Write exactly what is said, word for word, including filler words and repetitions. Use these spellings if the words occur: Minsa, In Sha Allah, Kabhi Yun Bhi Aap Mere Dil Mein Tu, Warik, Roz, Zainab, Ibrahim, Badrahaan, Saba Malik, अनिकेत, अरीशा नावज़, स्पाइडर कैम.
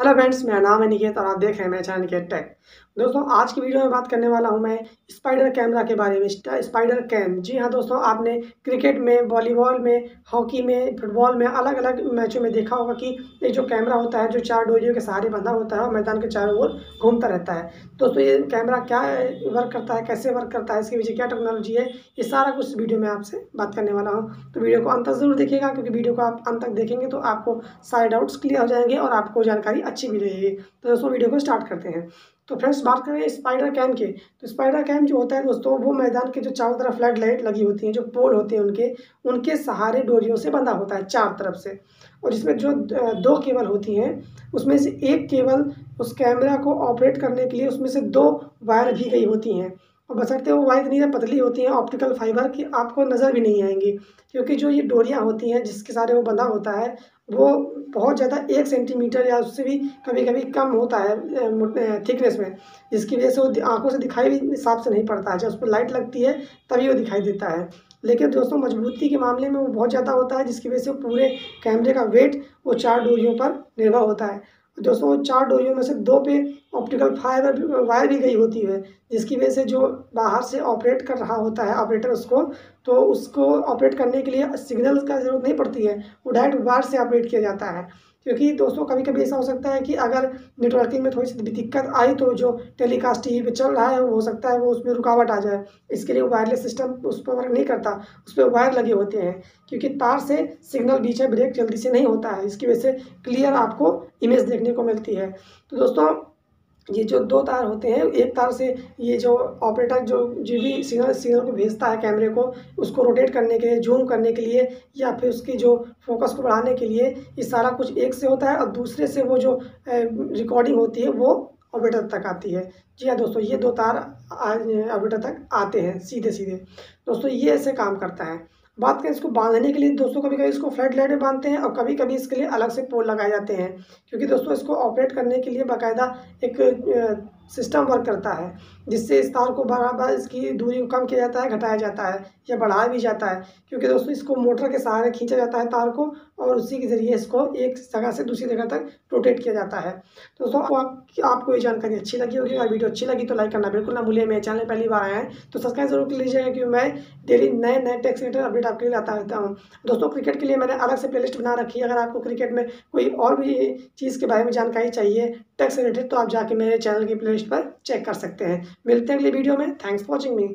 Hello friends, मेरा नाम अनिकेत और आप देख रहे हैं मेरा चैनल अनिकेत टेक। दोस्तों, आज की वीडियो में बात करने वाला हूं मैं स्पाइडर कैमरा के बारे में। स्पाइडर कैम, जी हाँ दोस्तों, आपने क्रिकेट में, वॉलीबॉल में, हॉकी में, फुटबॉल में अलग अलग मैचों में देखा होगा कि ये जो कैमरा होता है जो चार डोरियों के सहारे बंधा होता है और मैदान के चारों ओर घूमता रहता है। दोस्तों, ये कैमरा क्या वर्क करता है, कैसे वर्क करता है, इसके पीछे क्या टेक्नोलॉजी है, ये सारा कुछ वीडियो में आपसे बात करने वाला हूँ। तो वीडियो को अंत तक जरूर देखिएगा, क्योंकि वीडियो को आप अंत तक देखेंगे तो आपको सारे डाउट्स क्लियर हो जाएंगे और आपको जानकारी अच्छी भी रहेगी। तो दोस्तों, वीडियो को स्टार्ट करते हैं। तो फ्रेंड्स, बात करें स्पाइडर कैम के, तो स्पाइडर कैम जो होता है दोस्तों, वो मैदान के जो चारों तरफ फ्लड लाइट लगी होती हैं, जो पोल होते हैं उनके उनके सहारे डोरियों से बंधा होता है चार तरफ से। और इसमें जो दो केबल होती हैं, उसमें से एक केबल उस कैमरा को ऑपरेट करने के लिए उसमें से दो वायर भी गई होती हैं। और बशर्ते वो वायर इतनी पतली होती हैं, ऑप्टिकल फाइबर की आपको नज़र भी नहीं आएंगी, क्योंकि जो ये डोरियाँ होती हैं जिसके सहारे वो बंधा होता है वो बहुत ज़्यादा एक सेंटीमीटर या उससे भी कभी कभी कम होता है थिकनेस में, जिसकी वजह से वो आंखों से दिखाई भी साफ से नहीं पड़ता है। जब उस पर लाइट लगती है तभी वो दिखाई देता है। लेकिन दोस्तों, मजबूती के मामले में वो बहुत ज़्यादा होता है, जिसकी वजह से पूरे कैमरे का वेट वो चार डोरियों पर निर्भर होता है। दोस्तों, चार डोरियों में से दो पे ऑप्टिकल फाइबर वायर भी गई होती है, जिसकी वजह से जो बाहर से ऑपरेट कर रहा होता है ऑपरेटर, उसको तो उसको ऑपरेट करने के लिए सिग्नल का ज़रूरत नहीं पड़ती है, वो डायरेक्ट वायर से ऑपरेट किया जाता है। क्योंकि दोस्तों, कभी कभी ऐसा हो सकता है कि अगर नेटवर्किंग में थोड़ी सी दिक्कत आई तो जो टेलीकास्ट टी वी पर चल रहा है वो हो सकता है वो उसमें रुकावट आ जाए। इसके लिए वायरलेस सिस्टम उस पर वर्क नहीं करता, उस पर वायर लगे होते हैं, क्योंकि तार से सिग्नल बीच में ब्रेक जल्दी से नहीं होता है, इसकी वजह से क्लियर आपको इमेज देखने को मिलती है। तो दोस्तों, ये जो दो तार होते हैं, एक तार से ये जो ऑपरेटर जो जो भी सिग्नल सिग्नल को भेजता है कैमरे को, उसको रोटेट करने के लिए, जूम करने के लिए या फिर उसकी जो फोकस को बढ़ाने के लिए, ये सारा कुछ एक से होता है। और दूसरे से वो जो रिकॉर्डिंग होती है वो ऑपरेटर तक आती है। जी हाँ दोस्तों, ये दो तार ऑपरेटर तक आते हैं सीधे सीधे। दोस्तों, ये ऐसे काम करता है। बात करें इसको बांधने के लिए, दोस्तों कभी कभी इसको फ्लड लाइट में बांधते हैं और कभी कभी इसके लिए अलग से पोल लगाए जाते हैं, क्योंकि दोस्तों इसको ऑपरेट करने के लिए बाकायदा एक सिस्टम वर्क करता है, जिससे इस तार को बराबर इसकी दूरी को कम किया जाता है, घटाया जाता है या बढ़ाया भी जाता है। क्योंकि दोस्तों, इसको मोटर के सहारे खींचा जाता है तार को, और उसी के ज़रिए इसको एक जगह से दूसरी जगह तक रोटेट किया जाता है। दोस्तों, आप, आपको ये जानकारी अच्छी लगी होगी। अगर वीडियो अच्छी लगी तो लाइक करना बिल्कुल ना भूलिए। मेरे चैनल पहली बार आए हैं तो सब्सक्राइब जरूर कर लीजिएगा, क्योंकि मैं डेली नए नए टेक सेंटर अपडेट आपके लिए लाता रहता हूँ। दोस्तों, क्रिकेट के लिए मैंने अलग से प्लेलिस्ट बना रखी है। अगर आपको क्रिकेट में कोई और भी चीज़ के बारे में जानकारी चाहिए टेक से रिलेटेड, तो आप जाके मेरे चैनल की प्लेलिस्ट पर चेक कर सकते हैं। मिलते हैं अगले वीडियो में। Thanks for watching me.